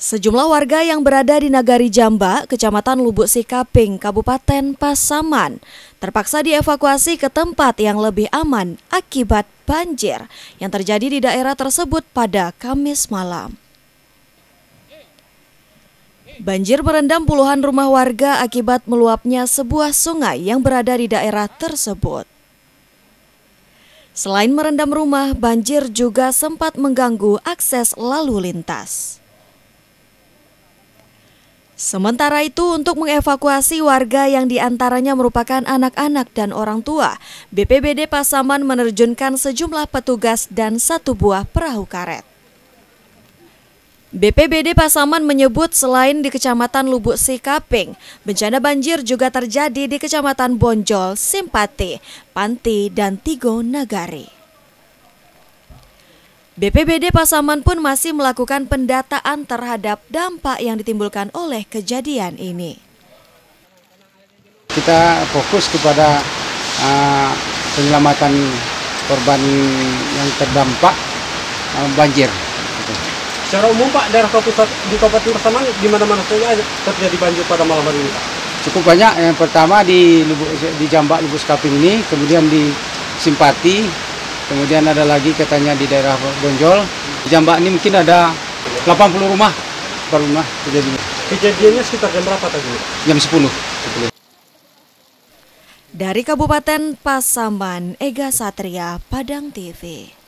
Sejumlah warga yang berada di Nagari Jamba, Kecamatan Lubuk Sikaping, Kabupaten Pasaman, terpaksa dievakuasi ke tempat yang lebih aman akibat banjir yang terjadi di daerah tersebut pada Kamis malam. Banjir merendam puluhan rumah warga akibat meluapnya sebuah sungai yang berada di daerah tersebut. Selain merendam rumah, banjir juga sempat mengganggu akses lalu lintas. Sementara itu, untuk mengevakuasi warga yang diantaranya merupakan anak-anak dan orang tua, BPBD Pasaman menerjunkan sejumlah petugas dan satu buah perahu karet. BPBD Pasaman menyebut selain di Kecamatan Lubuk Sikaping, bencana banjir juga terjadi di Kecamatan Bonjol, Simpati, Panti, dan Tigo Nagari. BPBD Pasaman pun masih melakukan pendataan terhadap dampak yang ditimbulkan oleh kejadian ini. Kita fokus kepada penyelamatan korban yang terdampak banjir. Secara umum Pak, daerah di Kabupaten Pasaman di mana-mana saja terjadi banjir pada malam hari ini Pak? Cukup banyak, yang pertama di Jambak Lubuk Sikaping ini, kemudian di Simpati, kemudian ada lagi katanya di daerah Bonjol. Di Jambak ini mungkin ada 80 rumah per rumah kejadiannya. Kejadiannya sekitar jam berapa tadi? Jam 10. Dari Kabupaten Pasaman, Ega Satria, Padang TV.